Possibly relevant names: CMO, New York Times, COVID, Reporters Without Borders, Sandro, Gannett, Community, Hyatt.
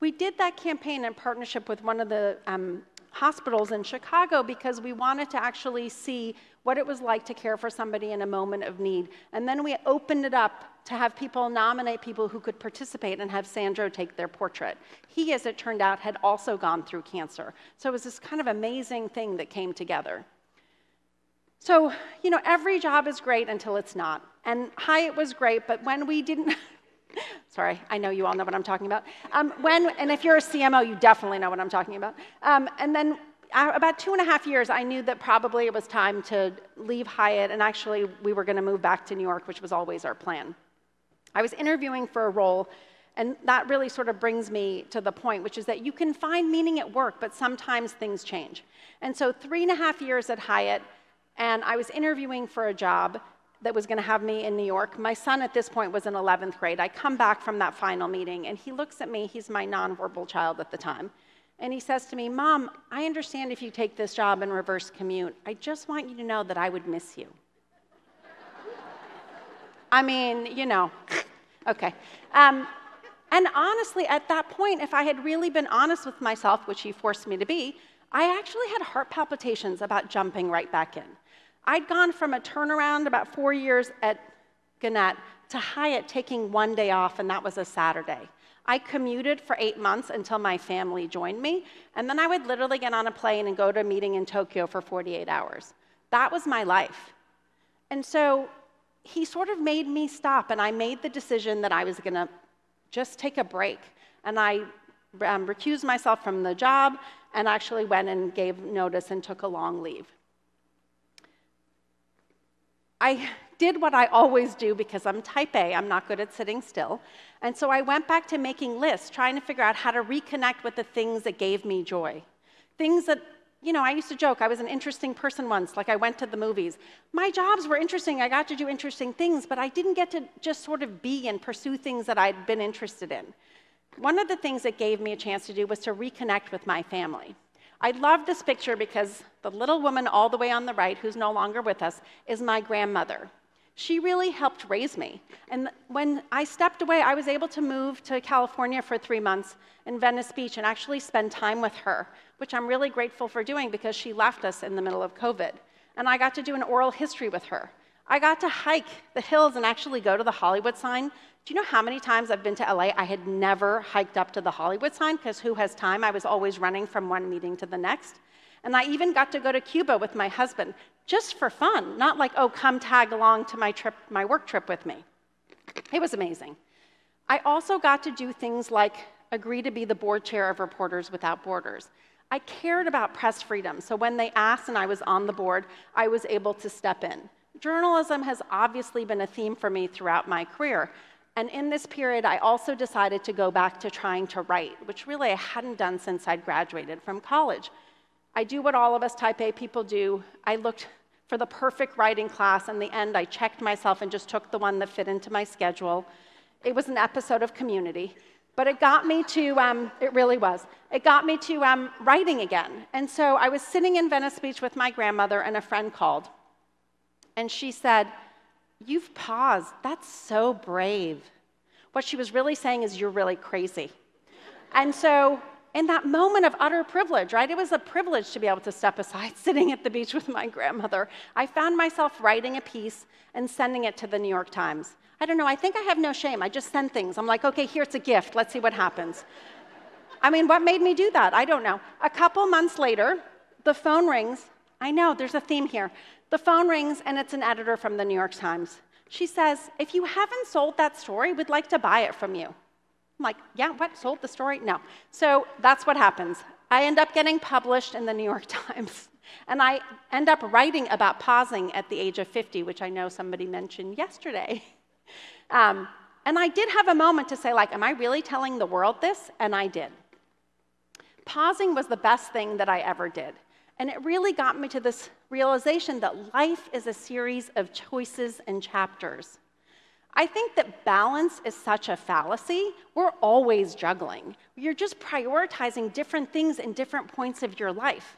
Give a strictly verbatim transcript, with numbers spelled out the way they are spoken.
We did that campaign in partnership with one of the um, hospitals in Chicago because we wanted to actually see what it was like to care for somebody in a moment of need. And then we opened it up to have people nominate people who could participate and have Sandro take their portrait. He, as it turned out, had also gone through cancer. So it was this kind of amazing thing that came together. So, you know, every job is great until it's not. And Hyatt was great, but when we didn't... Sorry, I know you all know what I'm talking about. Um, when, and if you're a C M O, you definitely know what I'm talking about. Um, and then uh, about two and a half years, I knew that probably it was time to leave Hyatt, and actually we were going to move back to New York, which was always our plan. I was interviewing for a role, and that really sort of brings me to the point, which is that you can find meaning at work, but sometimes things change. And so three and a half years at Hyatt, and I was interviewing for a job that was going to have me in New York. My son at this point was in eleventh grade. I come back from that final meeting, and he looks at me. He's my nonverbal child at the time. And he says to me, "Mom, I understand if you take this job and reverse commute. I just want you to know that I would miss you." I mean, you know, okay. Um, and honestly, at that point, if I had really been honest with myself, which he forced me to be, I actually had heart palpitations about jumping right back in. I'd gone from a turnaround about four years at Gannett to Hyatt taking one day off, and that was a Saturday. I commuted for eight months until my family joined me, and then I would literally get on a plane and go to a meeting in Tokyo for forty-eight hours. That was my life. And so he sort of made me stop, and I made the decision that I was going to just take a break. And I um, recused myself from the job and actually went and gave notice and took a long leave. I did what I always do because I'm type A, I'm not good at sitting still. And so I went back to making lists, trying to figure out how to reconnect with the things that gave me joy. Things that, you know, I used to joke, I was an interesting person once, like I went to the movies. My jobs were interesting, I got to do interesting things, but I didn't get to just sort of be and pursue things that I'd been interested in. One of the things that gave me a chance to do was to reconnect with my family. I love this picture because the little woman all the way on the right, who's no longer with us, is my grandmother. She really helped raise me. And when I stepped away, I was able to move to California for three months in Venice Beach and actually spend time with her, which I'm really grateful for doing because she left us in the middle of COVID. And I got to do an oral history with her. I got to hike the hills and actually go to the Hollywood sign. Do you know how many times I've been to L A? I had never hiked up to the Hollywood sign because who has time? I was always running from one meeting to the next. And I even got to go to Cuba with my husband just for fun, not like, oh, come tag along to my trip, my work trip with me. It was amazing. I also got to do things like agree to be the board chair of Reporters Without Borders. I cared about press freedom, so when they asked and I was on the board, I was able to step in. Journalism has obviously been a theme for me throughout my career, and in this period I also decided to go back to trying to write, which really I hadn't done since I'd graduated from college. I do what all of us type A people do. I looked for the perfect writing class. In the end, I checked myself and just took the one that fit into my schedule. It was an episode of Community, but it got me to, um, it really was, it got me to um, writing again. And so I was sitting in Venice Beach with my grandmother and a friend called. And she said, "You've paused. That's so brave." What she was really saying is, "You're really crazy." And so in that moment of utter privilege, right, it was a privilege to be able to step aside, sitting at the beach with my grandmother, I found myself writing a piece and sending it to the New York Times. I don't know, I think I have no shame. I just send things. I'm like, okay, here, it's a gift. Let's see what happens. I mean, what made me do that? I don't know. A couple months later, the phone rings. I know, there's a theme here. The phone rings, and it's an editor from the New York Times. She says, "If you haven't sold that story, we'd like to buy it from you." I'm like, yeah, what, sold the story? No. So that's what happens. I end up getting published in the New York Times, and I end up writing about pausing at the age of fifty, which I know somebody mentioned yesterday. Um, and I did have a moment to say, like, am I really telling the world this? And I did. Pausing was the best thing that I ever did. And it really got me to this realization that life is a series of choices and chapters. I think that balance is such a fallacy. We're always juggling. You're just prioritizing different things in different points of your life.